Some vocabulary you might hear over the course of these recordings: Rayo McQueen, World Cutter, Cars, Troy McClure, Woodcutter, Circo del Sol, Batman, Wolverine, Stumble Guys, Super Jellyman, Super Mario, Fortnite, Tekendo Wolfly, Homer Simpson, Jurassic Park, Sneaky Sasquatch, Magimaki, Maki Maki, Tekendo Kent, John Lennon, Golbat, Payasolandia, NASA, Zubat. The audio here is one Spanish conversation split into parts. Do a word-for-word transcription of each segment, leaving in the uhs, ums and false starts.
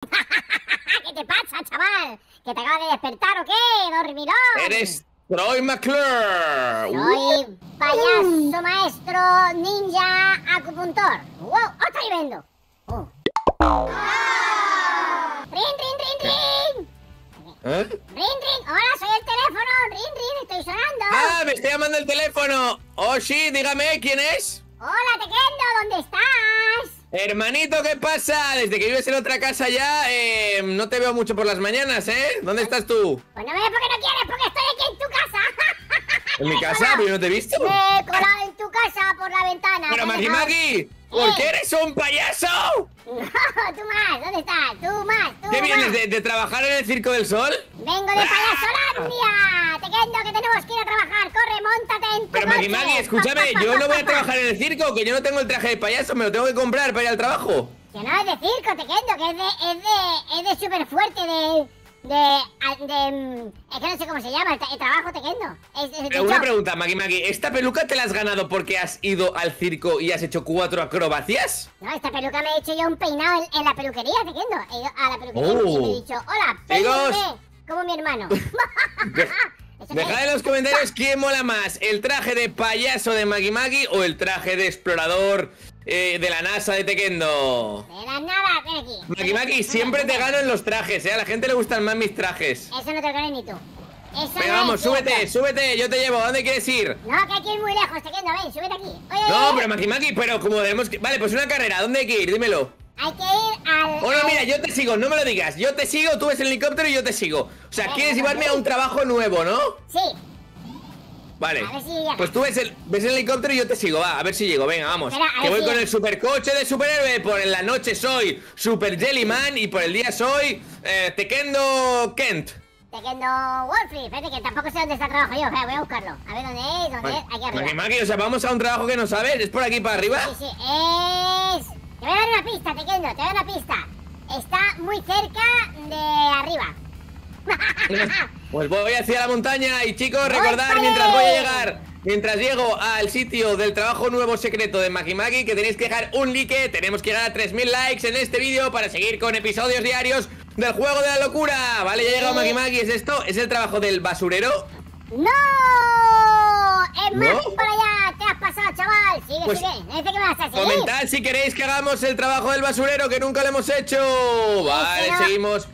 ¿Qué te pasa, chaval? ¿Que te acabas de despertar o qué, dormilón? Eres Troy McClure. Soy payaso, maestro, ninja, acupuntor. ¡Wow! ¡Otra y vendo! Oh. ¡Ah! ¡Rin, rin, rin, rin! ¿Eh? ¡Rin, rin! ¡Hola, soy el teléfono! ¡Rin, rin! ¡Estoy sonando! ¡Ah, me está llamando el teléfono! ¡Oh, sí! Dígame, ¿quién es? ¡Hola, Tekendo! ¿Dónde estás? Hermanito, ¿qué pasa? Desde que vives en otra casa ya, eh, no te veo mucho por las mañanas, ¿eh? ¿Dónde estás tú? Pues no me ves porque no quieres, porque estoy aquí en tu casa. ¿En mi casa? ¿Pero no te he visto? Me he colado en tu casa por la ventana. ¡Pero Magimaki! ¿Por qué eres un payaso? No, tú más, ¿dónde estás? Tú más, tú ¿Qué vienes, de, de trabajar en el Circo del Sol? ¡Vengo de Payasolandia! Tekendo, que tenemos que ir a trabajar, corre, móntate en tu Pero Magimaki, escúchame, yo no voy a trabajar en el circo, que yo no tengo el traje de payaso, me lo tengo que comprar para ir al trabajo. Que no es de circo, Tekendo, que es de, es de, es de súper fuerte, de... De, de... Es que no sé cómo se llama, el, tra el trabajo Tekendo. Es, es Pero una pregunta, Maki Maki, ¿esta peluca te la has ganado porque has ido al circo y has hecho cuatro acrobacias? No, esta peluca me he hecho yo un peinado en, en la peluquería, Tekendo. He ido a la peluquería oh. y me he dicho, hola, peluque, como mi hermano. Dejad en los comentarios quién mola más, el traje de payaso de Maki Maki o el traje de explorador... Eh, de la NASA de Tekendo. De la nada, ven aquí. Maki Maki, siempre te gano en los trajes, ¿eh? A la gente le gustan más mis trajes. Eso no te lo gané ni tú. Eso Pero no vamos, súbete, cierto. súbete, yo te llevo. ¿A dónde quieres ir? No, que hay que ir muy lejos, Tekendo, ven, súbete aquí. Oye, no, oye, pero Maki Maki, pero como debemos... Que... Vale, pues una carrera, ¿dónde hay que ir? Dímelo. Hay que ir al... Bueno, al... mira, yo te sigo, no me lo digas. Yo te sigo, tú ves el helicóptero y yo te sigo. O sea, quieres llevarme a un trabajo nuevo, ¿no? Sí. Vale, si pues tú ves el, ves el helicóptero y yo te sigo, va, a ver si llego, venga, vamos. Espera, que voy si con el supercoche de superhéroe. Por en la noche soy Super Jellyman y por el día soy eh, Tekendo Kent. Tekendo Wolfly, espérate que tampoco sé dónde está el trabajo yo, voy a buscarlo. A ver dónde es, dónde es, aquí arriba. Maki Maki, o sea, vamos a un trabajo que no sabes, ¿es por aquí para arriba? Sí, sí, es... Te voy a dar una pista, Tekendo, te voy a dar una pista. Está muy cerca de arriba. Pues voy hacia la montaña y chicos, recordad mientras voy a llegar, mientras llego al sitio del trabajo nuevo secreto de Maki Maki, que tenéis que dejar un like, tenemos que llegar a tres mil likes en este vídeo para seguir con episodios diarios del juego de la locura. Vale, ya he llegado Maki Maki, ¿es esto? ¿Es el trabajo del basurero? ¡No! ¡Es más ¿No? para allá! ¡Te has pasado, chaval! ¡Sigue, pues sigue! ¿Este qué vas a hacer? Comentad si queréis que hagamos el trabajo del basurero, que nunca lo hemos hecho. Vale, sí, sí, no. seguimos...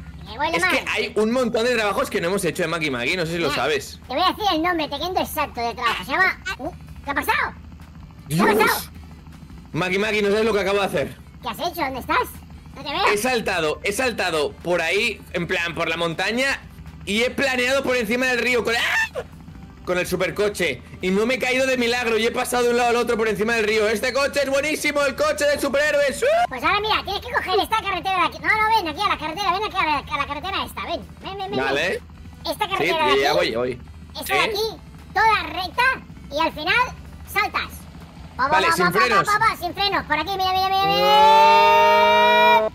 Es mal. que hay un montón de trabajos que no hemos hecho de Maki Maki, no sé si Mira, lo sabes. Te voy a decir el nombre, Tekendo, exacto de trabajo. Se llama... Uh, ¿Qué ha pasado? Dios. ¿Qué ha pasado? Maki Maki, no sabes lo que acabo de hacer. ¿Qué has hecho? ¿Dónde estás? No te veo. He saltado, he saltado por ahí, en plan, por la montaña, y he planeado por encima del río con, ¡ah! Con el supercoche. Y no me he caído de milagro y he pasado de un lado al otro por encima del río. Este coche es buenísimo, el coche del superhéroe. Pues ahora mira, tienes que coger esta carretera de aquí. No, no, ven aquí a la carretera, ven aquí a la, a la carretera esta, ven, ven, ven, ven. Vale. Esta carretera sí, de aquí, ya voy, voy. Esta ¿Eh? de aquí, toda recta y al final saltas. Pa, pa, vale, pa, sin pa, frenos. Pa, pa, pa, sin frenos, por aquí, mira, mira, mira, mira.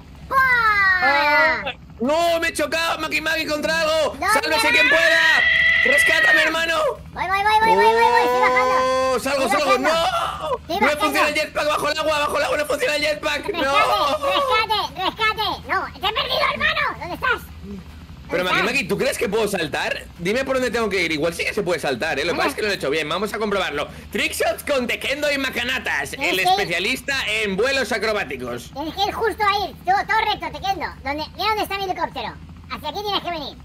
Ah, no, me he chocado, Maki Maki contra algo. Sálvese quien pueda. ¡Rescátame, hermano! Voy, voy, voy, voy, oh, voy, voy, voy, estoy bajando. ¡Salgo, estoy salgo! Bajando. ¡No! No funciona el jetpack bajo el agua, bajo el agua no funciona el jetpack. ¡Rescate, no! rescate, rescate! ¡No! ¡Te he perdido, hermano! ¿Dónde estás? ¿Dónde Pero Maki Maki, ¿tú crees que puedo saltar? Dime por dónde tengo que ir, igual sí que se puede saltar, ¿eh? Lo que pasa es que lo he hecho bien, vamos a comprobarlo. Trickshots con Tekendo y Macanatas, el que... especialista en vuelos acrobáticos. Tienes que ir justo ahí, todo, todo recto, Tekendo. ¿Dónde... Mira dónde está mi helicóptero. Hacia aquí tienes que venir.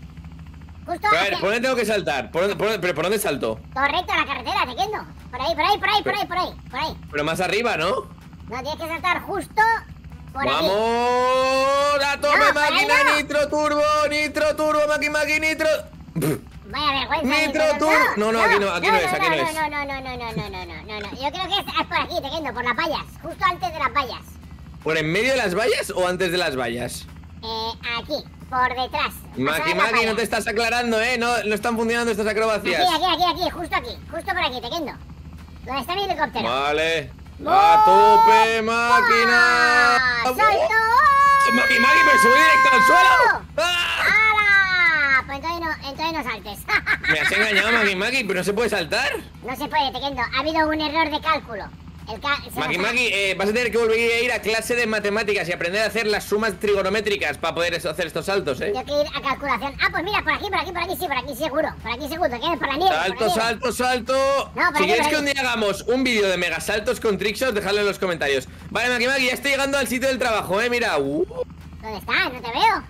Justo a ver, hacia... ¿por dónde tengo que saltar? ¿Por dónde, por, ¿Pero por dónde salto? Correcto, a la carretera, Tekendo. Por ahí, por ahí, por ahí, por ahí, por ahí, por ahí. Pero más arriba, ¿no? No, tienes que saltar justo por ¡Vamos! Aquí. ¡La tome, no, máquina! No. ¡Nitro turbo! ¡Nitro turbo, Maki Maki, nitro! Vaya vergüenza. ¡Nitro turbo! No, no, aquí no, aquí no, no, no es, aquí no, no es. No, no, no, no, no, no, no, no, no, no. Yo creo que es, es por aquí, Tekendo, por las vallas. Justo antes de las vallas. ¿Por en medio de las vallas o antes de las vallas? Eh, aquí. Por detrás. Maki Maki, no te estás aclarando, ¿eh? No, no están funcionando estas acrobacias. Aquí, aquí, aquí, aquí, justo aquí. Justo por aquí, Tekendo. ¿Dónde está mi helicóptero? Vale. ¡A tope, máquina! ¡Salto! ¡Maki Maki, me subí directo al suelo! ¡Hala! Pues entonces no, entonces no saltes. Me has engañado, Maki Maki, pero no se puede saltar. No se puede, Tekendo. Ha habido un error de cálculo. Maki Maki, eh, vas a tener que volver a ir a clase de matemáticas y aprender a hacer las sumas trigonométricas para poder hacer estos saltos, ¿eh? Tengo que ir a calculación. Ah, pues mira, por aquí, por aquí, por aquí, sí, por aquí seguro. Por aquí seguro, que es por la nieve. Salto, salto, salto. No, por si aquí, quieres por que un día hagamos un vídeo de mega saltos con trickshots, dejadlo en los comentarios. Vale, Maki Maki, ya estoy llegando al sitio del trabajo, ¿eh? Mira. Uh. ¿Dónde estás? No te veo.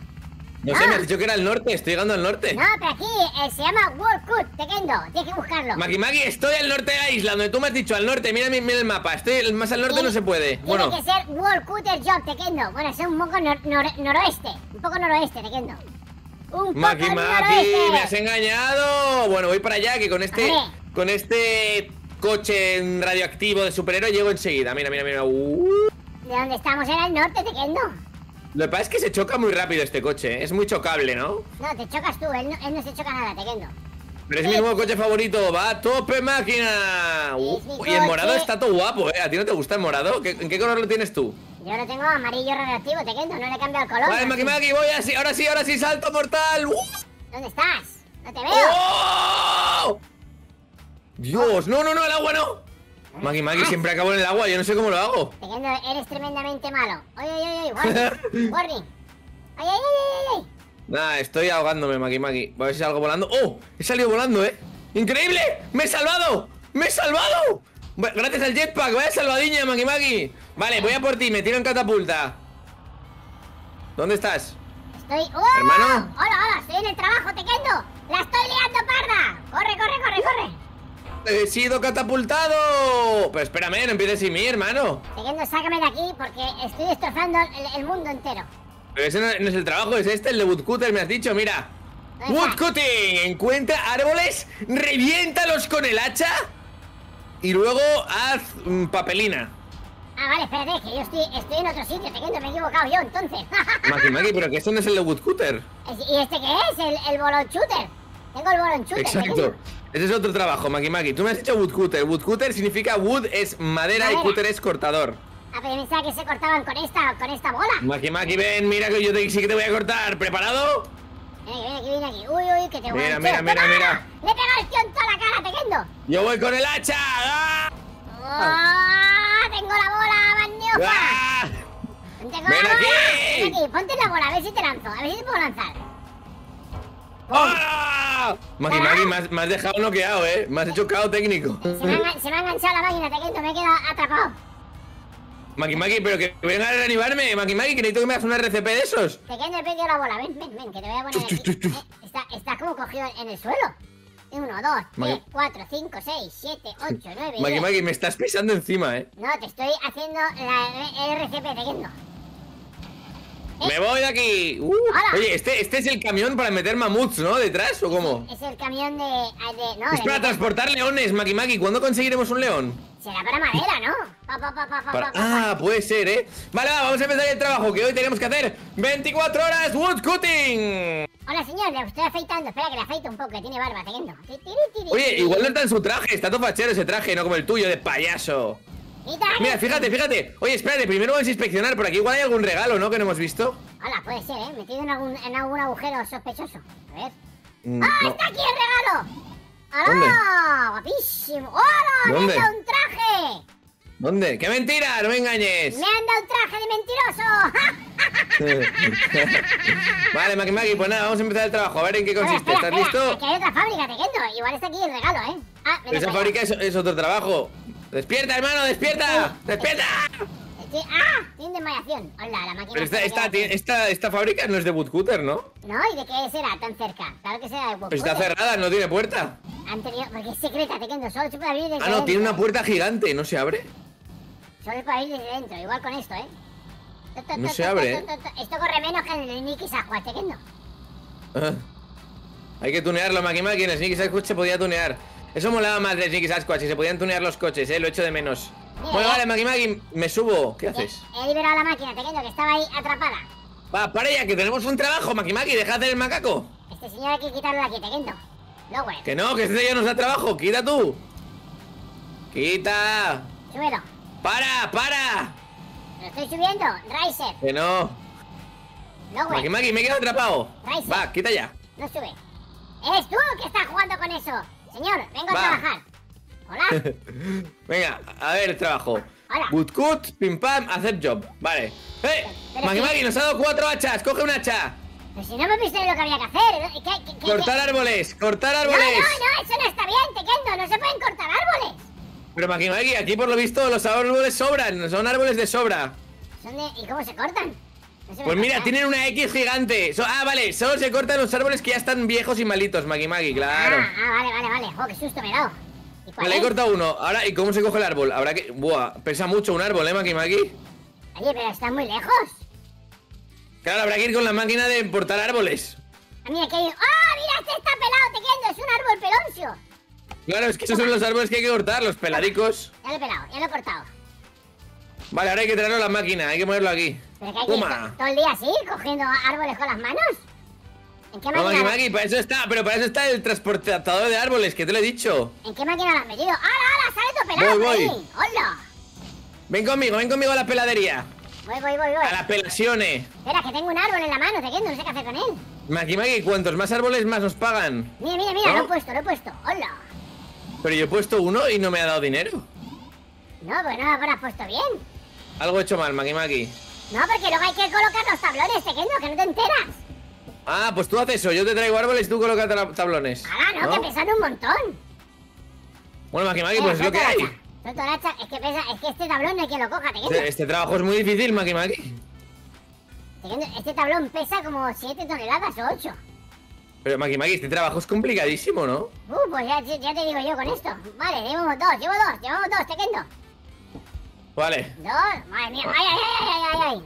No, no sé, me has dicho que era al norte, estoy llegando al norte. No, pero aquí eh, se llama World Cutter, Tekendo, tienes que buscarlo. Maki Maki, estoy al norte de la isla, donde tú me has dicho al norte, mira, mira el mapa, estoy más al norte, sí, no se puede. Tiene bueno. que ser World Cutter Job, Tekendo. Bueno, es un poco nor nor noroeste, un poco noroeste, Tekendo. Un poco Maki Maki, me has engañado. Bueno, voy para allá, que con este, con este coche radioactivo de superhéroe llego enseguida. Mira, mira, mira. Uh. ¿De dónde estamos? Era el norte, Tekendo. Lo que pasa es que se choca muy rápido este coche, es muy chocable, ¿no? No, te chocas tú, él no, él no se choca nada, Tekendo. Pero es sí. mi nuevo coche favorito, va a tope máquina. Uh, y el morado está todo guapo, ¿eh? ¿A ti no te gusta el morado? ¿Qué, ¿En qué color lo tienes tú? Yo lo tengo amarillo radioactivo, Tekendo, no le he cambiado el color. Vale, Maki Maki, voy así, ahora sí, ahora sí, salto mortal. Uh. ¿Dónde estás? No te veo. Oh. Dios, no, no, no, el agua no. Maki Maki, siempre acabo en el agua, yo no sé cómo lo hago. Tekendo, eres tremendamente malo. Oye, oye, oye, warning, warning. Oye, oye, oye, oye. Nah, estoy ahogándome, Maki Maki. Voy a ver si salgo volando. ¡Oh! He salido volando, ¿eh? ¡Increíble! ¡Me he salvado! ¡Me he salvado! Gracias al jetpack, vaya salvadiña, Maki Maki. Vale, voy a por ti, me tiro en catapulta. ¿Dónde estás? Estoy... ¡Oh! ¿Hermano? Hola, hola, estoy en el trabajo, Tekendo. ¡La estoy liando, parda! ¡Corre, corre, corre, corre! ¡He sido catapultado! Pero espérame, no empieces sin mí, hermano. Tekendo, sácame de aquí porque estoy destrozando el, el mundo entero. Pero ese no, no es el trabajo, es este, el de Woodcutter, me has dicho, mira. Woodcutting, encuentra árboles, reviéntalos con el hacha y luego haz mm, papelina. Ah, vale, espérate, que yo estoy, estoy en otro sitio, Tekendo, me he equivocado yo, entonces. Maki Maki, pero que este no es el de Woodcutter. ¿Y este qué es? El, el bolon shooter. Tengo el bolon shooter. Exacto. Tekendo. Ese es otro trabajo, Maki Maki. Tú me has dicho Woodcutter. Woodcutter significa wood es madera, madera y cutter es cortador. Ah, pero pensaba que se cortaban con esta, con esta bola. Maki Maki, ven, mira que yo te, sí que te voy a cortar. ¿Preparado? Ven, ven aquí, ven aquí. Uy, uy, que te voy a... Mira, mira, mira, mira. Le he pegado el tío en toda la cara, Tekendo. Yo voy con el hacha. ¡Ah! Oh, tengo la bola, maniofa. ¡Ah! Tengo ven la aquí. Bola. Ven aquí, ponte la bola, a ver si te lanzo. A ver si te puedo lanzar. ¡Oh! Maki Maki, me has, me has dejado noqueado, eh. Me has hecho cao técnico. Se me ha, se me ha enganchado la máquina, Tekendo, me he quedado atrapado. Maki Maki, pero que venga a reanimarme, Maki Maki, que necesito que me hagas un R C P de esos. Tekendo, he perdido la bola, ven, ven, ven, que te voy a poner aquí. Eh, está, está como cogido en el suelo. uno, dos, tres, cuatro, cinco, seis, siete, ocho, nueve. Maki Maki, me estás pisando encima, eh. No, te estoy haciendo la R C P, Tekendo. ¿Eh? ¡Me voy de aquí! Uh, oye, este, este es el camión para meter mamuts, ¿no? ¿Detrás o cómo? Es, es el camión de... de no, es de para de... transportar leones, Maki Maki. ¿Cuándo conseguiremos un león? Será para madera, ¿no? Pa, pa, pa, pa, para... pa, pa, ah, pa. Puede ser, ¿eh? Vale, va, vamos a empezar el trabajo, que hoy tenemos que hacer veinticuatro horas woodcutting. Hola, señor, le estoy afeitando. Espera que le afeito un poco, que tiene barba, Tekendo. Oye, igual no está en su traje, está todo fachero ese traje, no como el tuyo de payaso. Mira, fíjate, fíjate. Oye, espérate, primero vamos a inspeccionar. Por aquí igual hay algún regalo, ¿no? Que no hemos visto. Hola, puede ser, ¿eh? Metido en algún, en algún agujero sospechoso. A ver. Mm, ¡ah, no. está aquí el regalo! ¡Hola! ¡Guapísimo! ¡Hola! ¿Dónde? ¡Me han dado un traje! ¿Dónde? ¡Qué mentira! ¡No me engañes! ¡Me han dado un traje de mentiroso! Vale, Maki Maki, pues nada, vamos a empezar el trabajo. A ver en qué consiste. Espera, espera, ¿estás espera, listo? Aquí hay otra fábrica, Tekendo. Igual está aquí el regalo, ¿eh? Ah, esa fábrica es, es otro trabajo. ¡Despierta, hermano! ¡Despierta! Sí, ¡despierta! Estoy... ¡Ah! Tiene desmayación. Hola, la máquina. Pero esta, esta, esta, esta fábrica no es de Woodcutter, ¿no? No, ¿y de qué será tan cerca? Claro que será de Woodcutter. Pero está cerrada, no tiene puerta. Anterior... Porque es secreta, Tekendo. Solo se puede abrir desde... Ah, no, dentro. Tiene una puerta gigante. ¿No se abre? Solo se puede abrir desde dentro. Igual con esto, ¿eh? To, to, to, no se to, abre, to, to, to. Esto corre menos que en el Sneaky Sasquatch, Tekendo. Ah. Hay que tunearlo, Maki Maki. En el Sneaky Sasquatch se podía tunear. Eso molaba más de Sneaky Sasquatch, si se podían tunear los coches, eh, lo echo de menos. Mira, bueno, vale, Maki Maki, me subo. ¿Qué haces? He liberado la máquina, Tekendo, que estaba ahí atrapada. Va, para ya, que tenemos un trabajo, Maki Maki, deja de hacer el macaco. Este señor hay que quitarlo de aquí, Tekendo. No, güey. Que no, que este ya nos da trabajo, quita tú. Quita. Súbelo. Para, para. Lo estoy subiendo, Riser. Que no. No, güey. Maki Maki, me he quedado atrapado. Riser. Va, quita ya. No sube. Eres tú el que estás jugando con eso. Señor, vengo Va. a trabajar. Hola. Venga, a ver, trabajo. Hola. Woodcut, pim pam, hacer job. Vale. ¡Eh! Maki Maki, nos ha dado cuatro hachas. Coge un hacha. Pero si no me viste lo que había que hacer. ¿Qué, qué, qué, cortar qué? árboles, cortar árboles. No, no, no, eso no está bien, Tekendo. No se pueden cortar árboles. Pero Maki Maki, aquí por lo visto los árboles sobran. Son árboles de sobra. ¿Son de... ¿Y cómo se cortan? No se pues mira, cortan. Tienen una X gigante. So... Ah, vale, solo se cortan los árboles que ya están viejos y malitos, Maki Maki, claro. Ah, ah, vale, vale, vale. Oh, qué susto me he dado. Vale, he cortado uno. Ahora, ¿y cómo se coge el árbol? Habrá que... Buah, pesa mucho un árbol, ¿eh, Maki Maki? Oye, pero está muy lejos. Claro, habrá que ir con la máquina de importar árboles. Ah, mira, que hay... ¡Ah, ¡Oh, mira, este está pelado, Tekendo! ¡Es un árbol peloncio! Claro, es que esos son los árboles que hay que cortar, los peladicos. Ya lo he pelado, ya lo he cortado. Vale, ahora hay que traerlo a la máquina, hay que ponerlo aquí. ¿Pero que hay Toma. Que todo el día así, cogiendo árboles con las manos? ¿En qué máquina? No, Maki, Maki, para eso está, pero para eso está el transportador de árboles, que te lo he dicho. ¿En qué máquina lo has metido? ¡Hala, hala! ¡Sale tu pelado! Voy, voy. ¡Hola! Ven conmigo, ven conmigo a la peladería. Voy, voy, voy, voy. A las pelaciones. Espera, que tengo un árbol en la mano, Tekendo, no sé qué hacer con él. Maki, Maki, cuantos más árboles más nos pagan. Mira, mira, mira, ¿no? Lo he puesto, lo he puesto. ¡Hola! Pero yo he puesto uno y no me ha dado dinero. No, pues no lo has puesto bien. Algo he hecho mal, Maki Maki. No, porque luego hay que colocar los tablones, Tekendo, que no te enteras. Ah, pues tú haces eso, yo te traigo árboles y tú colocas tablones. Ah, no, ¿no? Que pesan un montón. Bueno, Maki Maki, eh, pues es lo que hay. Hacha, es que pesa, es que este tablón no hay quien lo coja, Tekendo. Este, este trabajo es muy difícil, Maki Maki. Tekendo, este tablón pesa como siete toneladas o ocho. Pero Maki Maki, este trabajo es complicadísimo, ¿no? Uh, pues ya, ya te digo yo con esto. Vale, llevamos dos, llevo dos, llevamos dos, Tekendo. Vale. Dos, madre mía, ay, ay, ay, ay, ay.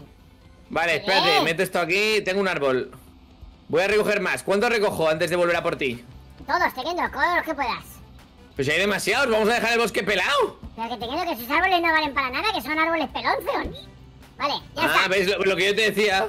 Vale, espérate, eh. meto esto aquí, tengo un árbol. Voy a recoger más. ¿Cuántos recojo antes de volver a por ti? Todos, Tekendo, todos los que puedas. Pues hay demasiados, vamos a dejar el bosque pelado. Pero que Tekendo, que esos árboles no valen para nada, que son árboles peloncios. Vale, ya ah, está. Ah, ¿ves lo, lo que yo te decía?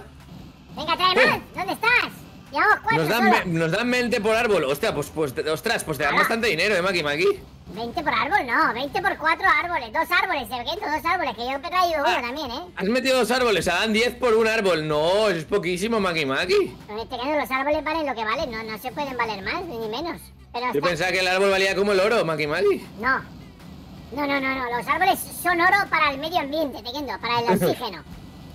Venga, trae más, uh. ¿dónde estás? Llevamos cuatro nos dan, solo. Nos dan veinte por árbol, ostras, pues, pues, ostras, pues te dan Hola. bastante dinero, ¿eh, Maki Maki? veinte por árbol, no, veinte por cuatro árboles, dos árboles, Tekendo, dos árboles, que yo he traído uno también, ¿eh? Has metido dos árboles, se dan diez por un árbol, no, eso es poquísimo, Maki Maki. Pues Tekendo, los árboles valen lo que valen, no, no se pueden valer más, ni menos. Pero yo está... pensaba que el árbol valía como el oro, Maki Maki. No, no, no, no, no, los árboles son oro para el medio ambiente, Tekendo, para el oxígeno.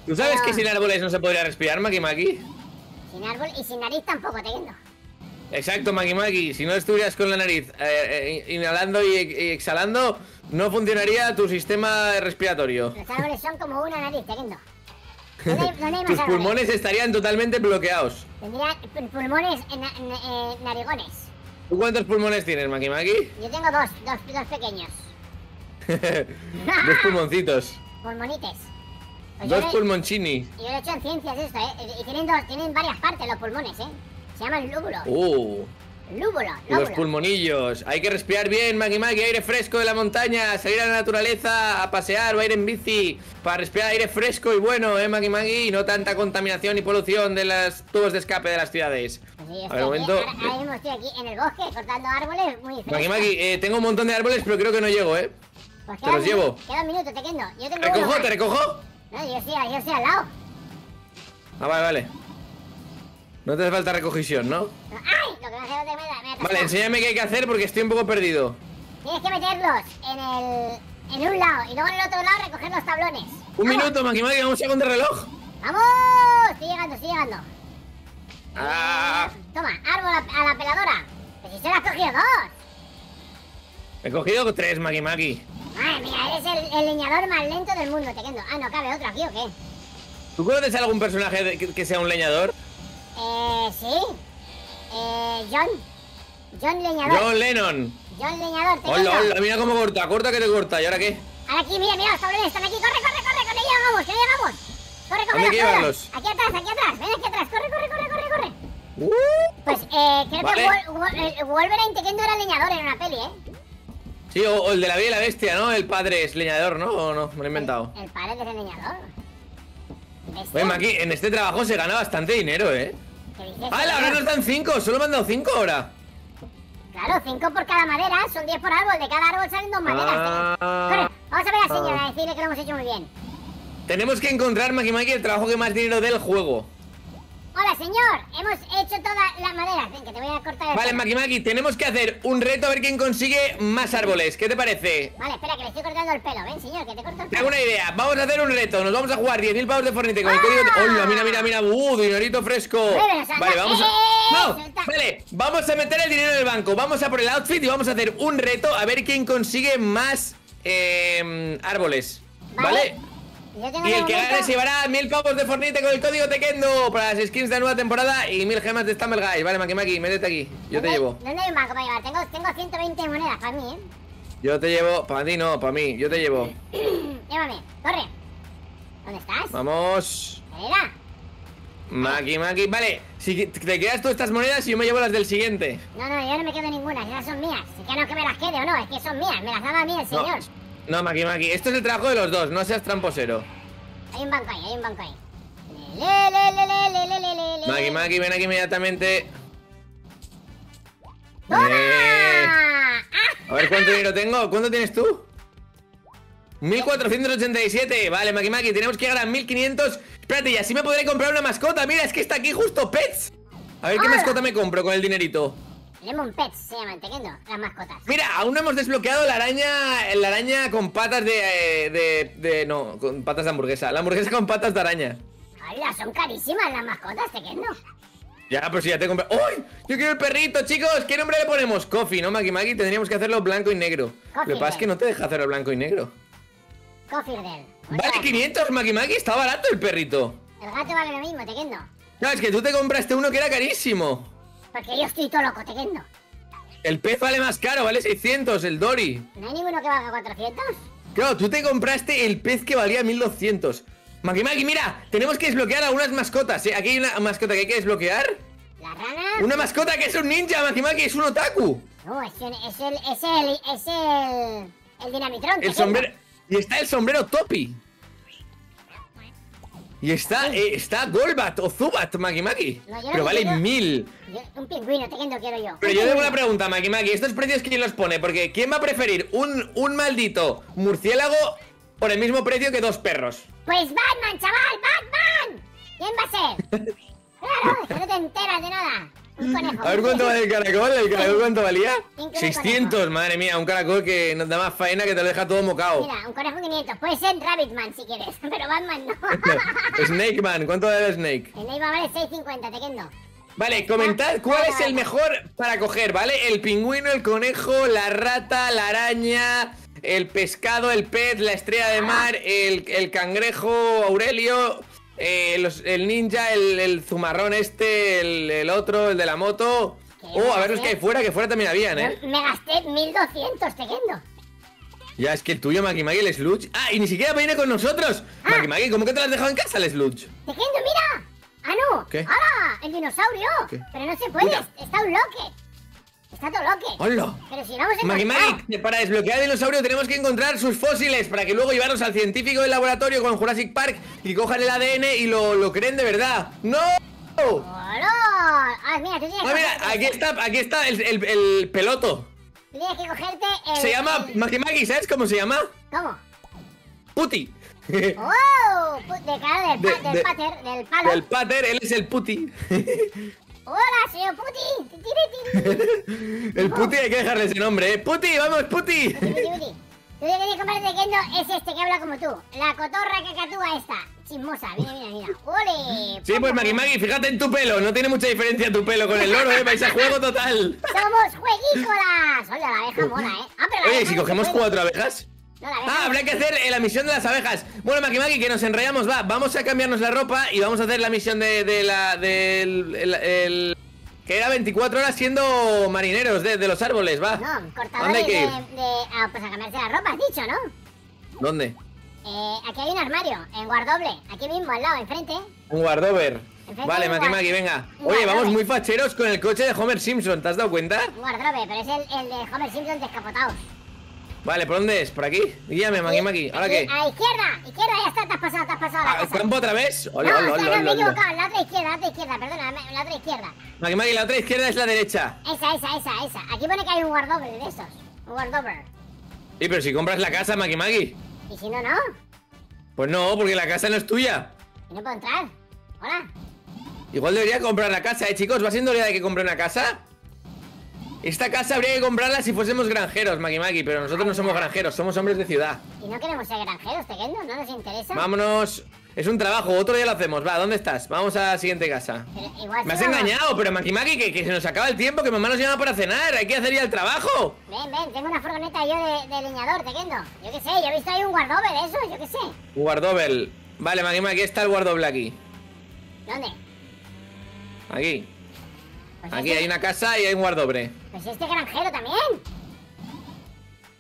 ¿Tú sabes Pero... que sin árboles no se podría respirar, Maki Maki? Sin árbol y sin nariz tampoco, Tekendo. Exacto, Maki Maki, si no estuvieras con la nariz eh, eh, inhalando y, y exhalando, no funcionaría tu sistema respiratorio. Los árboles son como una nariz, Tekendo. ¿Dónde hay, dónde hay más Tus árboles? Pulmones estarían totalmente bloqueados. Tendrían pulmones en, en, en, narigones. ¿Tú cuántos pulmones tienes, Maki Maki? Yo tengo dos, dos, dos pequeños. Dos pulmoncitos. Pulmonites. Pues dos pulmonchini. Yo lo he hecho en ciencias esto, ¿eh? Y tienen, dos, tienen varias partes los pulmones, ¿eh? Se llaman lúbulos. Uh. Lúbulos, lúbulos. Los pulmonillos. Hay que respirar bien, Maki Maki. Aire fresco de la montaña. Salir a la naturaleza a pasear o a ir en bici. Para respirar aire fresco y bueno, ¿eh, Maki Maki? Y no tanta contaminación y polución de los tubos de escape de las ciudades. Pues sí, estoy, momento... ahora, ahora mismo estoy aquí en el bosque cortando árboles muy frescos. Maki Maki, eh, tengo un montón de árboles, pero creo que no llego, ¿eh? Pues te los minuto, llevo. Queda un minuto, Tekendo. Yo tengo ¿Recojo? Uno, ¿Te recojo? No, yo estoy, yo estoy al lado. Ah, vale, vale. No te hace falta recogición, ¿no? ¡Ay! Lo que me hace, me, me hace Vale, enséñame qué hay que hacer porque estoy un poco perdido. Tienes que meterlos en el... en un lado y luego en el otro lado recoger los tablones. Un ¡Vamos! minuto, Maki Maki, vamos a contrarreloj. ¡Vamos! Estoy llegando, estoy llegando. Ah. Eh, toma, árbol a, a la peladora. Pero si solo has cogido dos. He cogido tres, Maki Maki. Madre mía, eres el, el leñador más lento del mundo, Tekendo. Ah, no cabe otro aquí, ¿o qué? ¿Tú conoces a algún personaje de, que, que sea un leñador? Eh, sí. Eh, John. John Leñador. John Lennon. John Leñador, Tekendo. Hola, hola, mira cómo corta, corta que te corta. ¿Y ahora qué? Ahora aquí, mira, mira, los tablones están aquí. Corre, corre, corre, que no llegamos, que no llegamos. Corre, corre, corre. Llevarlos? Aquí atrás, aquí atrás. Ven aquí atrás, corre, corre, corre, corre, corre. Uh, pues, eh, creo vale. que Wol Wol Wolverine, Tekendo era leñador en una peli, ¿eh? Sí, o, o el de la Bella y la Bestia, ¿no? El padre es leñador, ¿no? ¿O no? Me lo he inventado. El, el padre es el leñador. Bueno, aquí en este trabajo se gana bastante dinero, ¿eh? ¡Ah, ahora nos dan cinco! Solo me han dado cinco ahora. Claro, cinco por cada madera. Son diez por árbol. De cada árbol salen dos maderas. Ah, Corre, vamos a ver a la señora, ah. a decirle que lo hemos hecho muy bien. Tenemos que encontrar, Maki Maki, el trabajo que más dinero dé el juego. Hola, señor. Hemos hecho toda la madera. Ven, que te voy a cortar el... Vale, Maki Maki, tenemos que hacer un reto a ver quién consigue más árboles. ¿Qué te parece? Vale, espera, que le estoy cortando el pelo. Ven, señor, que te corto el pelo. Tengo una idea. Vamos a hacer un reto. Nos vamos a jugar diez mil pavos de Fortnite con el código... ¡Hola, mira, mira, mira! ¡Uh, dinerito fresco! Vale, vamos a... ¡No! Vale, vamos a meter el dinero en el banco. Vamos a por el outfit y vamos a hacer un reto a ver quién consigue más eh, árboles. ¿Vale? Y el que gane se llevará mil pavos de Fortnite con el código Tekendo para las skins de la nueva temporada y mil gemas de Stumble Guys. Vale, Maki Maki, métete aquí. Yo te llevo. ¿Dónde hay un banco para llevar? Tengo, tengo ciento veinte monedas para mí, ¿eh? Yo te llevo. Para ti no, para mí. Yo te llevo. Llévame. Corre. ¿Dónde estás? Vamos. Espera. Maki Maki. Vale, si te quedas tú estas monedas y yo me llevo las del siguiente. No, no, yo no me quedo ninguna. Esas son mías. Si que no que me las quede o no. Es que son mías. Me las daba a mí el señor. No, Maki Maki, esto es el trabajo de los dos, no seas tramposero. Hay un banco ahí, hay un banco ahí. Maki Maki, ven aquí inmediatamente. ¡Toma! Eh. A ver cuánto dinero tengo, ¿cuánto tienes tú? mil cuatrocientos ochenta y siete, vale, Maki Maki, tenemos que llegar a mil quinientos. Espérate, y así me podré comprar una mascota, mira, es que está aquí justo, Pets. A ver qué Hola. mascota me compro con el dinerito. Lemon Pets se llaman, Tekendo, las mascotas. Mira, aún no hemos desbloqueado la araña, la araña con patas de, de, de... No, con patas de hamburguesa. La hamburguesa con patas de araña. Hola, son carísimas las mascotas, Tekendo. Ya, pero si ya te compré... ¡Uy! Yo quiero el perrito, chicos. ¿Qué nombre le ponemos? Coffee, ¿no, Maki Maki? Tendríamos que hacerlo blanco y negro. Coffee Lo que pasa es que no te deja hacerlo blanco y negro. Coffee Del. Vale, quinientos, Maki Maki. Está barato el perrito. El gato vale lo mismo, Tekendo. No, es que tú te compraste uno que era carísimo. Porque yo estoy todo loco, Tekendo. El pez vale más caro, vale seiscientos, el Dory. ¿No hay ninguno que valga cuatrocientos? Claro, tú te compraste el pez que valía mil doscientos. Maki Maki, mira, tenemos que desbloquear algunas mascotas, ¿eh? Aquí hay una mascota que hay que desbloquear. La rana. Una mascota que es un ninja, Maki Maki, es un otaku. No, es el... es el... es el... es el, el dinamitrón. El sombrero... Y está el sombrero Topi. Y está, eh, está Golbat o Zubat, Maki Maki. No, pero no vale quiero... mil. Yo, un pingüino, Tekendo quiero yo. Pero yo tengo una pregunta, Maki Maki. ¿Estos precios quién los pone? Porque ¿quién va a preferir un, un maldito murciélago por el mismo precio que dos perros? Pues Batman, chaval, Batman. ¿Quién va a ser? Claro, que no te enteras de nada. Un conejo. A ver cuánto vale el caracol. ¿El caracol cuánto valía? seiscientos, madre mía. Un caracol que nos da más faena, que te lo deja todo mocao. Mira, un conejo quinientos. Puede ser Rabbitman si quieres, pero Batman no. Snakeman, ¿cuánto vale el Snake? El Snake va a valer seiscientos cincuenta, Tekendo. Vale, comentad cuál es el mejor para coger, ¿vale? El pingüino, el conejo, la rata, la araña, el pescado, el pez, la estrella de mar, el, el cangrejo, Aurelio... Eh, los, el ninja, el, el zumarrón este, el, el otro, el de la moto. Oh, a ver los que hay fuera, que fuera también habían, ¿eh? Me gasté mil doscientos, Tekendo. Ya, es que el tuyo, Maki Maki, el Sludge. Ah, y ni siquiera viene con nosotros. ah. Maki Maki, ¿cómo que te lo has dejado en casa el Sludge? Tekendo, mira. Ah, no. ¿Qué? ¡Hala! El dinosaurio. ¿Qué? Pero no se puede, Mira. está un loque. Está todo loque. ¡Hola! Pero si no hemos encontrado... Maki Maki, para desbloquear el dinosaurio tenemos que encontrar sus fósiles para que luego llevarlos al científico del laboratorio con Jurassic Park y cojan el A D N y lo, lo creen de verdad. ¡No! ¡Hola! Ah, mira, tú tienes ah, que mira, aquí este. está, aquí está el, el, el peloto. Tienes que cogerte el... Se llama el... Maki Maki, ¿sabes cómo se llama? ¿Cómo? Puti. ¡Wow! De cara del, de, pa, del de, pater, del palo. Del pater, él es el Puti. ¡Hola, señor Puti! El Puti hay que dejarle ese nombre, ¿eh? ¡Puti, vamos, Puti! Puti, Puti, Puti. Tú lo que tienes que comprar de Tekendo es este que habla como tú. La cotorra cacatúa esta. Chismosa, mira, mira, mira. ¡Ole! Sí, pues Maki Maki, fíjate en tu pelo. No tiene mucha diferencia tu pelo con el loro, ¿eh? Vais a juego total. ¡Somos jueguícolas! Oye, la abeja mola, ¿eh? Ah, pero la Oye, si cogemos cuatro abejas... No, ah, habrá que hacer eh, la misión de las abejas. Bueno, Maki Maki, que nos enrollamos, va. Vamos a cambiarnos la ropa y vamos a hacer la misión de, de la... del... De, el, el... Que era veinticuatro horas siendo marineros de, de los árboles, va. No, cortadores de... de ah, pues a cambiarse la ropa, has dicho, ¿no? ¿Dónde? Eh, aquí hay un armario, en guardoble. Aquí mismo, al lado, enfrente. Un guardover. Enfrente vale, Maki Maki, venga. Oye, vamos muy facheros con el coche de Homer Simpson, ¿te has dado cuenta? Un guardobe, pero es el, el de Homer Simpson descapotado. Vale, ¿por dónde es? ¿Por aquí? Guíame, Maki Maki. ¿Ahora qué? A la izquierda, izquierda, ya está, te has pasado, te has pasado. ¿Al campo otra vez? Hola, no, hola, hola, hola, no, me he equivocado, la otra izquierda, la otra izquierda, perdona, la otra izquierda. Maki Maki, la otra izquierda es la derecha. Esa, esa, esa, esa. Aquí pone que hay un guardover de esos. Un guardover. Sí, pero si compras la casa, Maki Maki. ¿Y si no, no? Pues no, porque la casa no es tuya. ¿Y no puedo entrar? Hola. Igual debería comprar la casa, eh, chicos. ¿Va siendo hora de que compre una casa? Esta casa habría que comprarla si fuésemos granjeros, Magimaki, pero nosotros no somos granjeros, somos hombres de ciudad. Y no queremos ser granjeros, Tekendo, no nos interesa. Vámonos. Es un trabajo, otro día lo hacemos. Va, ¿dónde estás? Vamos a la siguiente casa. Igual me has no... engañado, pero Magimaki, que, que se nos acaba el tiempo, que mamá nos llama para cenar. Hay que hacer ya el trabajo. Ven, ven, tengo una furgoneta yo de, de leñador, Tekendo. Yo qué sé, yo he visto ahí un guardobel, eso, yo qué sé. Un guardobel. Vale, Magimaki, está el guardobel aquí. ¿Dónde? Aquí. Pues aquí este... hay una casa y hay un guardobre. Pues este granjero también.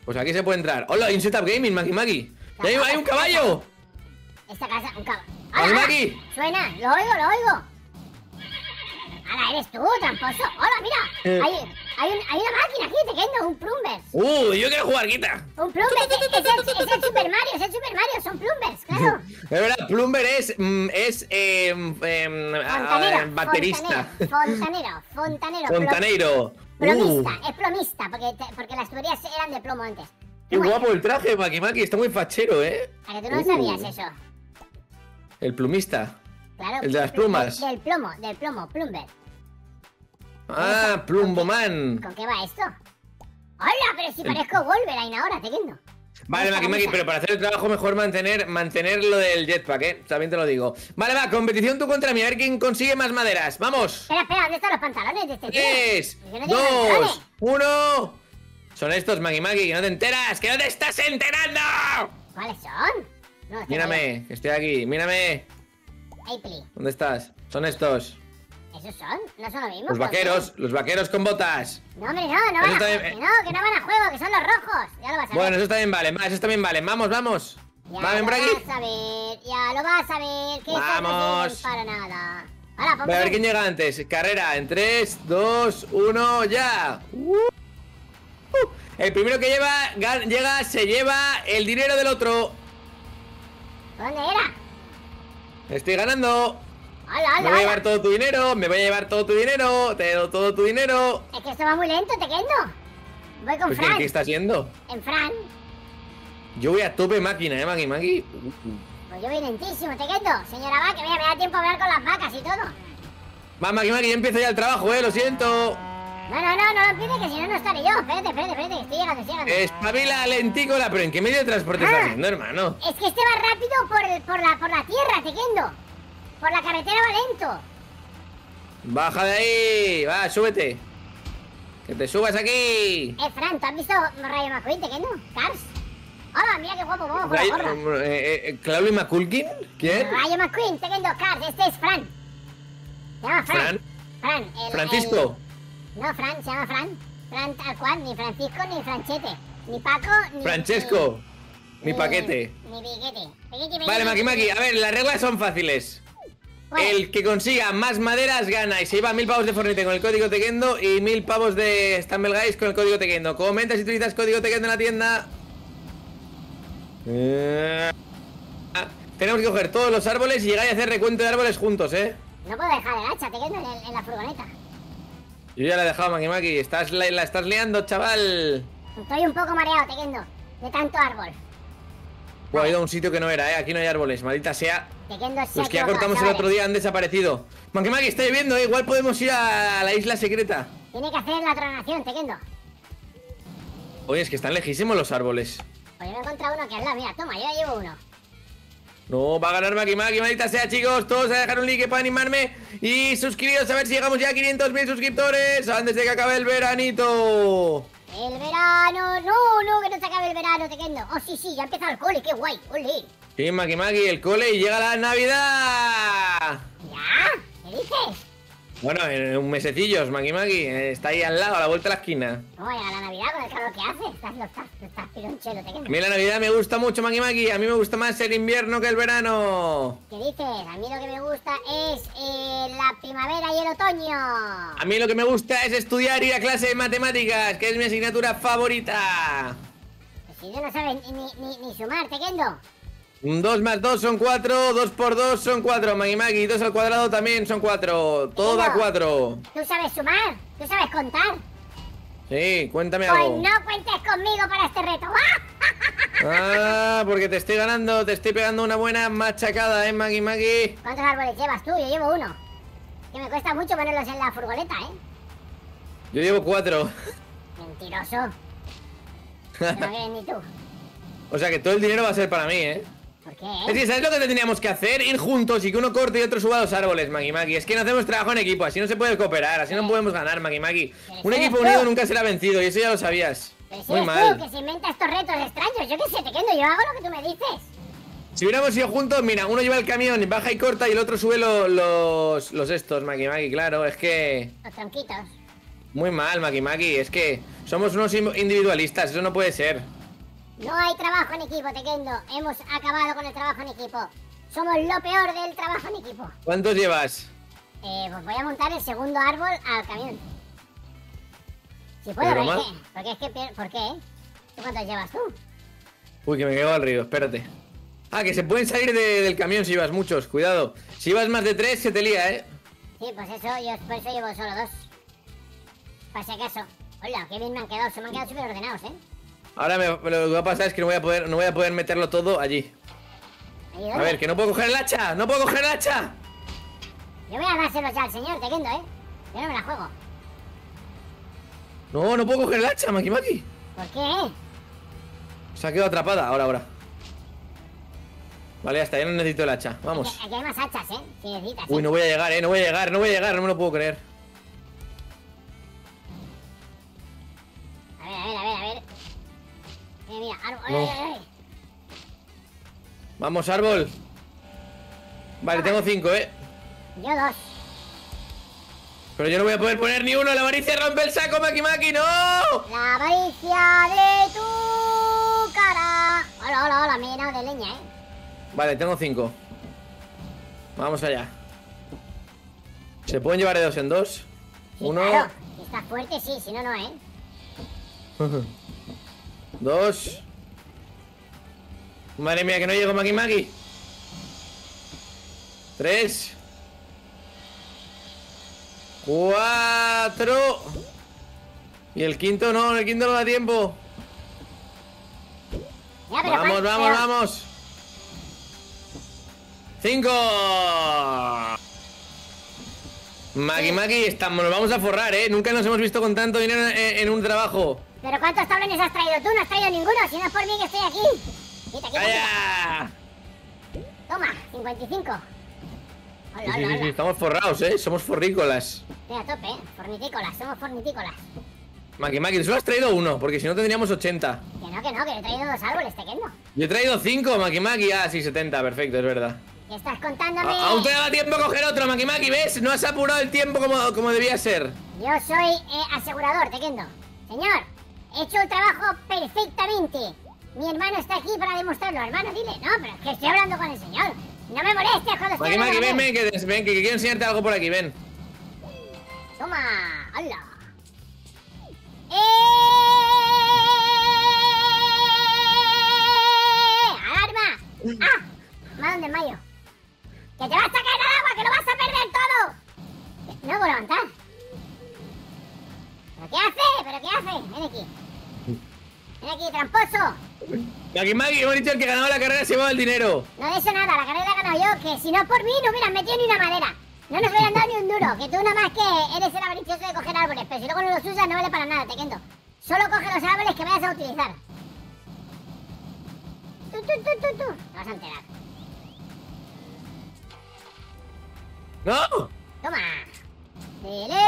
Pues aquí se puede entrar. Hola, hay un setup gaming, Magimaki. ¡Ahí va, hay un caballo! Esta casa, un caballo. ¡Magimaki! Suena, lo oigo, lo oigo. ¡Hala, eres tú, tramposo! ¡Hola, mira! Eh. Hay, hay, un, hay una máquina aquí, Tekendo, un plumbers. ¡Uh, yo quiero jugar, quita! Un plumbers, es, es, el, es el Super Mario, es el Super Mario, son plumbers, claro. Es verdad, plumber es, es eh, eh, fontanero, baterista. Fontanero, fontanero, fontanero. Plomista, uh. es plomista, porque, porque las tuberías eran de plomo antes. Qué bueno. Guapo el traje, Magimaki, está muy fachero, ¿eh? ¿A que tú no uh. sabías eso? El plumista. Claro, el de las plumas. Del, del plomo, del plomo, plumber. Ah, Plumboman. ¿Con qué va esto? ¡Hola! Pero si parezco Wolverine ahora, Tekendo. Vale, Maki Maki, pero para hacer el trabajo mejor mantener, mantener lo del jetpack, ¿eh? También te lo digo. Vale, va, competición tú contra mí, a ver quién consigue más maderas. ¡Vamos! Espera, espera, ¿dónde están los pantalones de este tío? Tres, no dos, uno... Son estos, Maki Maki, que no te enteras, que no te estás enterando. ¿Cuáles son? No, mírame, que estoy aquí, mírame. ¿Dónde estás? Son estos. ¿Esos son? ¿No son lo mismo? Los vaqueros, los vaqueros con botas. No, hombre, no, no, van también... a... no, que no van a juego, que son los rojos. Ya lo vas a ver. Bueno, esos también valen, esos también valen. Vamos, vamos. Ya vale, lo vas aquí. a ver, ya lo vas a ver. Que vamos. No para nada. Ahora, vale, a ver quién llega antes. Carrera en tres, dos, uno, ya. Uh, uh. El primero que lleva, llega, se lleva el dinero del otro. ¿Dónde era? Estoy ganando. Hola, hola, me voy a llevar hola. todo tu dinero, me voy a llevar todo tu dinero, te doy todo tu dinero. Es que esto va muy lento, Tekendo. Voy con pues Fran. ¿Qué está haciendo? En Fran. Yo voy a tope máquina, eh, Maki Maki. Pues yo voy lentísimo, Tekendo. Señora Vaca, mira, me da tiempo a hablar con las vacas y todo. Va, Maki Maki, ya empiezo ya el trabajo, eh, lo siento. No, no, no, no lo empieces, que si no, no estaré yo. Espérate, espérate, espérate, que estoy llegando, estoy llegando. Espabila, lentícola, pero ¿en qué medio de transporte ah, estás viendo, hermano? Es que este va rápido por, por, la, por la tierra, Tekendo. Por la carretera va lento. Baja de ahí, va, súbete. Que te subas aquí. Eh, Fran, ¿tú has visto Rayo McQueen, Tekendo? ¿Cars? Hola, mira qué guapo, guapo, guapo. Eh, eh, ¿Claudio McCulkin? ¿Quién? Rayo McQueen, Tekendo, Cars, este es Fran. Se llama Fran. Fran, Fran el, Francisco. El... No, Fran, se llama Fran. Fran tal cual, ni Francisco, ni Franchete. Ni Paco, ni... Francesco. Ni, ni paquete. Ni piquete. Pequete, vale, Maki Maki, a ver, las reglas son fáciles. ¿Cuál? El que consiga más maderas gana y se lleva mil pavos de Fortnite con el código Tekendo y mil pavos de Stumble Guys con el código Tekendo. Comenta si utilizas código Tekendo en la tienda. Eh... Ah, tenemos que coger todos los árboles y llegar y hacer recuento de árboles juntos, ¿eh? No puedo dejar el hacha, Tekendo, en, en la furgoneta. Yo ya la he dejado, Maki Maki. Estás, la, la estás liando, chaval. Estoy un poco mareado, Tekendo, de tanto árbol. Bueno, ha ido a un sitio que no era, ¿eh? Aquí no hay árboles, maldita sea. Tekendo, se Los que ya cortamos el otro día han desaparecido. Maki Maki, está lloviendo, ¿eh? Igual podemos ir a la isla secreta. Tiene que hacer la tronación, Tekendo. Oye, es que están lejísimos los árboles. Pues yo me he encontrado uno que al lado, mira, toma, yo ya llevo uno. No, va a ganar Maki Maki, maldita sea, chicos. Todos a dejar un like para animarme. Y suscribiros a ver si llegamos ya a quinientos mil suscriptores antes de que acabe el veranito. El verano, no, no, que no se acabe el verano, Tekendo. Oh, sí, sí, ya empieza el cole, qué guay, ole. Sí, Maki Maki, el cole y llega la Navidad. ¿Ya? ¿Qué dices? Bueno, en un mesecillos, Maki Maki. Está ahí al lado, a la vuelta de la esquina. Oye, a la Navidad con el calor que hace. Estás, no estás, no estás pironchelo, Tekendo. A mí la Navidad me gusta mucho, Maki Maki. A mí me gusta más el invierno que el verano. ¿Qué dices? A mí lo que me gusta es eh, la primavera y el otoño. A mí lo que me gusta es estudiar y ir a clase de matemáticas, que es mi asignatura favorita. Pues si yo no sabes ni, ni, ni sumar, Tekendo. dos más dos son cuatro, dos por dos son cuatro, Maki Maki, dos al cuadrado también son cuatro, todo da cuatro. ¿Tú sabes sumar? ¿Tú sabes contar? Sí, cuéntame pues algo. Pues no cuentes conmigo para este reto. Ah, porque te estoy ganando, te estoy pegando una buena machacada, eh, Maki Maki. ¿Cuántos árboles llevas tú? Yo llevo uno. Que me cuesta mucho ponerlos en la furgoneta, ¿eh? Yo llevo cuatro. Mentiroso. No quieres ni tú. O sea que todo el dinero va a ser para mí, ¿eh? ¿Por qué? Es decir, ¿sabes lo que teníamos que hacer? Ir juntos y que uno corte y otro suba a los árboles, Magimaki. Es que no hacemos trabajo en equipo, así no se puede cooperar, así no podemos ganar, Magimaki. Un equipo unido nunca será vencido y eso ya lo sabías. Pero si muy eres mal. Tú, que se inventa estos retos extraños. Yo qué sé, Tekendo, yo hago lo que tú me dices. Si hubiéramos ido juntos, mira, uno lleva el camión, baja y corta y el otro sube lo, los, los estos, Magimaki, claro, es que... Los tronquitos. Muy mal, Magimaki, es que somos unos individualistas, eso no puede ser. No hay trabajo en equipo, Tekendo. Hemos acabado con el trabajo en equipo. Somos lo peor del trabajo en equipo. ¿Cuántos llevas? Eh, pues voy a montar el segundo árbol al camión. Si puedo, ¿por qué? Porque es que... ¿Por qué? ¿Tú cuántos llevas tú? Uy, que me quedo al río, espérate. Ah, que se pueden salir de, del camión si llevas muchos, cuidado. Si llevas más de tres, se te lía, ¿eh? Sí, pues eso, yo por eso llevo solo dos. Por si acaso. Hola, qué bien me han quedado, se me han quedado súper ordenados, ¿eh? Ahora me, lo que va a pasar es que no voy a poder, no voy a poder meterlo todo allí. A ver, que no puedo coger el hacha, no puedo coger el hacha. Yo voy a dárselo ya al señor, Tekendo, ¿eh? Yo no me la juego. No, no puedo coger el hacha, Magimaki. ¿Por qué? Se ha quedado atrapada, ahora, ahora. Vale, hasta ya no necesito el hacha, vamos. Aquí, aquí hay más hachas, ¿eh? Si necesitas, ¿eh? Uy, no voy a llegar, ¿eh? No voy a llegar, no voy a llegar, no me lo puedo creer. A ver, a ver, a ver, a ver. Eh, mira, árbol, no. ay, ay, ay. Vamos, árbol. Vale, tengo cinco, ¿eh? Yo dos. Pero yo no voy a poder poner ni uno. La avaricia rompe el saco, Magimaki, no. La avaricia de tu cara. Hola, hola, hola, me he llenado de leña, ¿eh? Vale, tengo cinco. Vamos allá. ¿Se pueden llevar de dos en dos? Sí, uno. Claro. Si estás fuerte, sí, si no, no, ¿eh? Dos. Madre mía, que no llego, Magimaki. Tres. Cuatro. Y el quinto no, el quinto no da tiempo. Ya, pero vamos, vamos, pero... vamos. Cinco. Magimaki, estamos, nos vamos a forrar, ¿eh? Nunca nos hemos visto con tanto dinero en, en un trabajo. ¿Pero cuántos tablones has traído tú? No has traído ninguno, si no es por mí que estoy aquí. Quita, quita, quita. Toma, cincuenta y cinco. Hola, sí, hola, sí, hola. Sí, estamos forrados, ¿eh? Somos forrícolas. Estoy a tope, ¿eh? Fornitícolas, somos fornitícolas. Magimaki, tú solo has traído uno, porque si no tendríamos ochenta. Que no, que no, que yo he traído dos árboles, Tekendo. Yo he traído cinco, Magimaki. Ah, sí, setenta, perfecto, es verdad. ¿Qué estás contándome? A aún te daba tiempo a coger otro, Magimaki, ¿ves? No has apurado el tiempo como, como debía ser. Yo soy eh, asegurador, Tekendo. Señor. He hecho el trabajo perfectamente. Mi hermano está aquí para demostrarlo. Hermano, dile. No, pero es que estoy hablando con el señor. No me molestes cuando estoy hablando. Ven, ven, que, ven, que quiero enseñarte algo por aquí, ven. Toma, hola. ¡Eh! ¡Alarma! ¡Ah! Madón de mayo. ¡Que te vas a caer al agua! ¡Que lo vas a perder todo! No puedo levantar. ¿Pero qué hace? ¿Pero qué hace? Ven aquí. ¡Ven aquí, tramposo! Magimaki, hemos dicho que el que ganaba la carrera se llevaba el dinero. No de eso nada, la carrera la he ganado yo, que si no por mí no hubieras metido ni una madera. No nos hubieran dado ni un duro, que tú nada más que eres el avaricioso de coger árboles, pero si luego no los usas no vale para nada, Tekendo. Solo coge los árboles que vayas a utilizar. Tú, tú, tú, tú, tú. Te vas a enterar. ¡No! Toma. ¡Lele!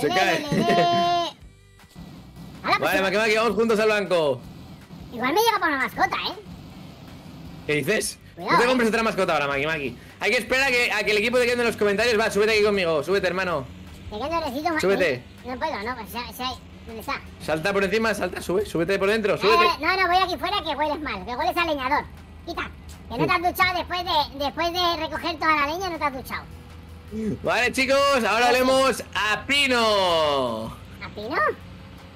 ¡Se cae! ¡Lele! Hola, pues vale, Magimaki, vamos juntos al blanco. Igual me llega para una mascota, ¿eh? ¿Qué dices? Cuidado, no te compres eh. otra mascota ahora, Magimaki. Hay que esperar a que, a que el equipo te quede en los comentarios. Va, súbete aquí conmigo, súbete, hermano. Te quedo necesito más. Súbete. No puedo, no, pues ya, ya, ¿dónde está? Salta por encima, salta, sube, súbete por dentro, súbete. Eh, no, no, voy aquí fuera que hueles mal, que hueles a leñador. Quita, que no te has duchado después de, después de recoger toda la leña, no te has duchado. Vale, chicos, ahora olemos a Pino. ¿A Pino?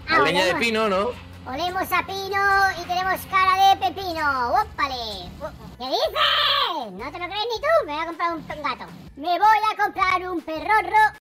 La ah, leña olemos. de pino, ¿no? Olemos a pino y tenemos cara de pepino. ¡Ópale! ¿Qué dices? No te lo crees ni tú. Me voy a comprar un gato. Me voy a comprar un perrorro.